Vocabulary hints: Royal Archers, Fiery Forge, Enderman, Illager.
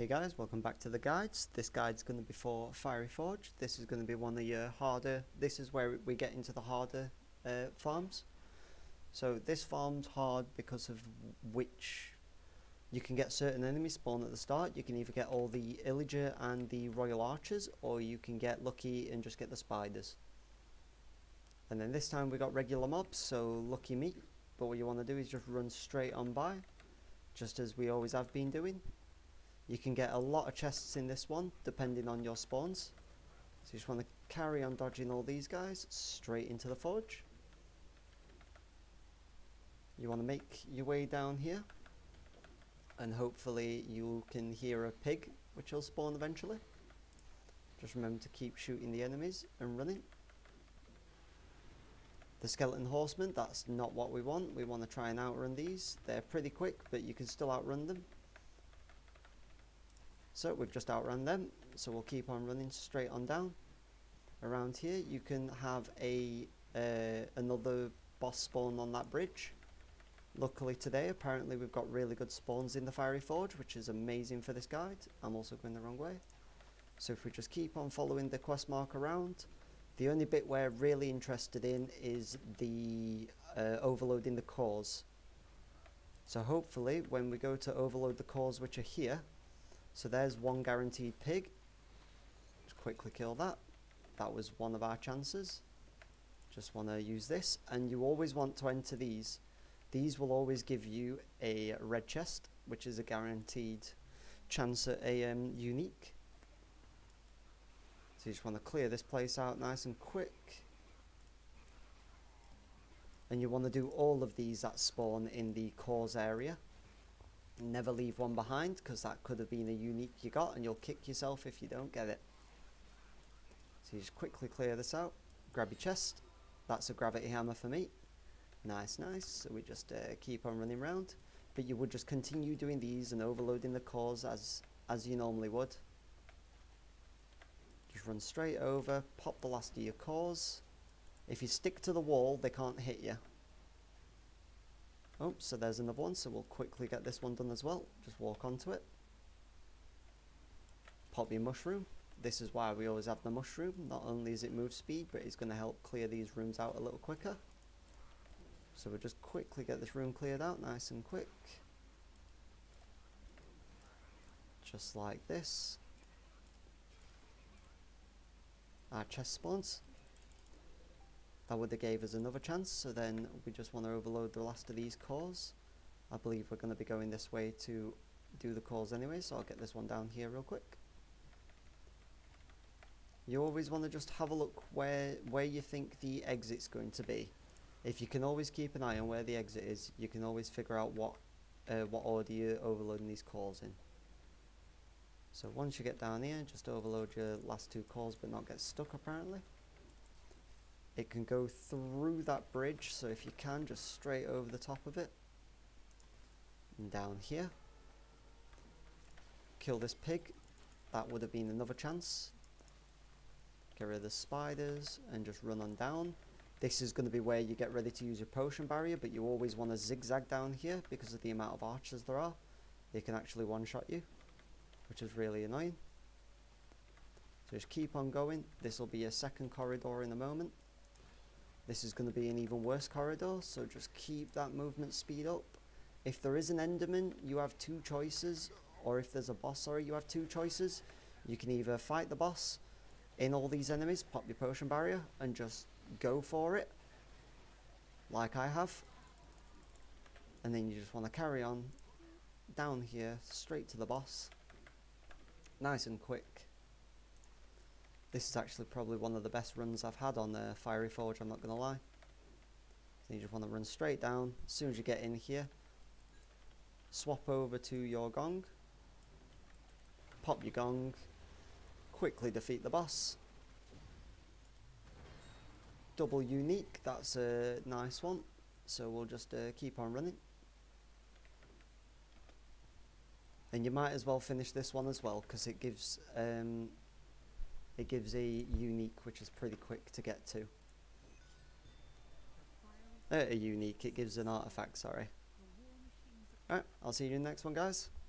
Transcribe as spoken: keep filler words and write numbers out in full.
Hey guys, welcome back to the guides. This guide's going to be for Fiery Forge. This is going to be one of your harder, this is where we get into the harder uh, farms. So this farm's hard because of which you can get certain enemies spawn at the start. You can either get all the Illager and the Royal Archers, or you can get lucky and just get the spiders. And then this time we got regular mobs, so lucky me. But what you want to do is just run straight on by, just as we always have been doing. You can get a lot of chests in this one, depending on your spawns. So you just want to carry on dodging all these guys, straight into the forge. You want to make your way down here, and hopefully you can hear a pig, which will spawn eventually. Just remember to keep shooting the enemies and running. The skeleton horsemen, that's not what we want. We want to try and outrun these. They're pretty quick, but you can still outrun them. So we've just outrun them, so we'll keep on running straight on down. Around here you can have a uh, another boss spawn on that bridge. Luckily today apparently we've got really good spawns in the Fiery Forge, which is amazing for this guide. I'm also going the wrong way. So if we just keep on following the quest mark around, the only bit we're really interested in is the uh, overloading the cores. So hopefully when we go to overload the cores, which are here, so there's one guaranteed pig. Just quickly kill that. That was one of our chances. Just want to use this. And you always want to enter these. These will always give you a red chest, which is a guaranteed chance at a um, unique. So you just want to clear this place out nice and quick. And you want to do all of these that spawn in the cores area. Never leave one behind, because that could have been a unique you got and you'll kick yourself if you don't get it. So you just quickly clear this out, grab your chest. That's a gravity hammer for me. Nice, nice. So we just uh, keep on running around, but you would just continue doing these and overloading the cores as as you normally would. Just run straight over, pop the last of your cores. If you stick to the wall, they can't hit you. Oh, so there's another one, so we'll quickly get this one done as well. Just walk onto it. Pop your mushroom. This is why we always have the mushroom. Not only is it move speed, but it's going to help clear these rooms out a little quicker. So we'll just quickly get this room cleared out, nice and quick. Just like this. Our chest spawns. That would have gave us another chance, so then we just want to overload the last of these cores. I believe we're going to be going this way to do the cores anyway, so I'll get this one down here real quick. You always want to just have a look where, where you think the exit's going to be. If you can always keep an eye on where the exit is, you can always figure out what, uh, what order you're overloading these cores in. So once you get down here, just overload your last two cores but not get stuck apparently. It can go through that bridge, so if you can, just straight over the top of it. And down here. Kill this pig. That would have been another chance. Get rid of the spiders and just run on down. This is going to be where you get ready to use your potion barrier, but you always want to zigzag down here because of the amount of archers there are. They can actually one-shot you, which is really annoying. So just keep on going. This will be a second corridor in a moment. This is going to be an even worse corridor, so just keep that movement speed up. If there is an Enderman, you have two choices, or if there's a boss, sorry, you have two choices. You can either fight the boss in all these enemies, pop your potion barrier, and just go for it, like I have. And then you just want to carry on down here, straight to the boss. Nice and quick. This is actually probably one of the best runs I've had on uh, Fiery Forge, I'm not going to lie. So you just want to run straight down. As soon as you get in here, swap over to your gong. Pop your gong. Quickly defeat the boss. Double unique, that's a nice one. So we'll just uh, keep on running. And you might as well finish this one as well, because it gives... Um, It gives a unique, which is pretty quick to get to. Uh, a unique, it gives an artifact, sorry. Alright, I'll see you in the next one, guys.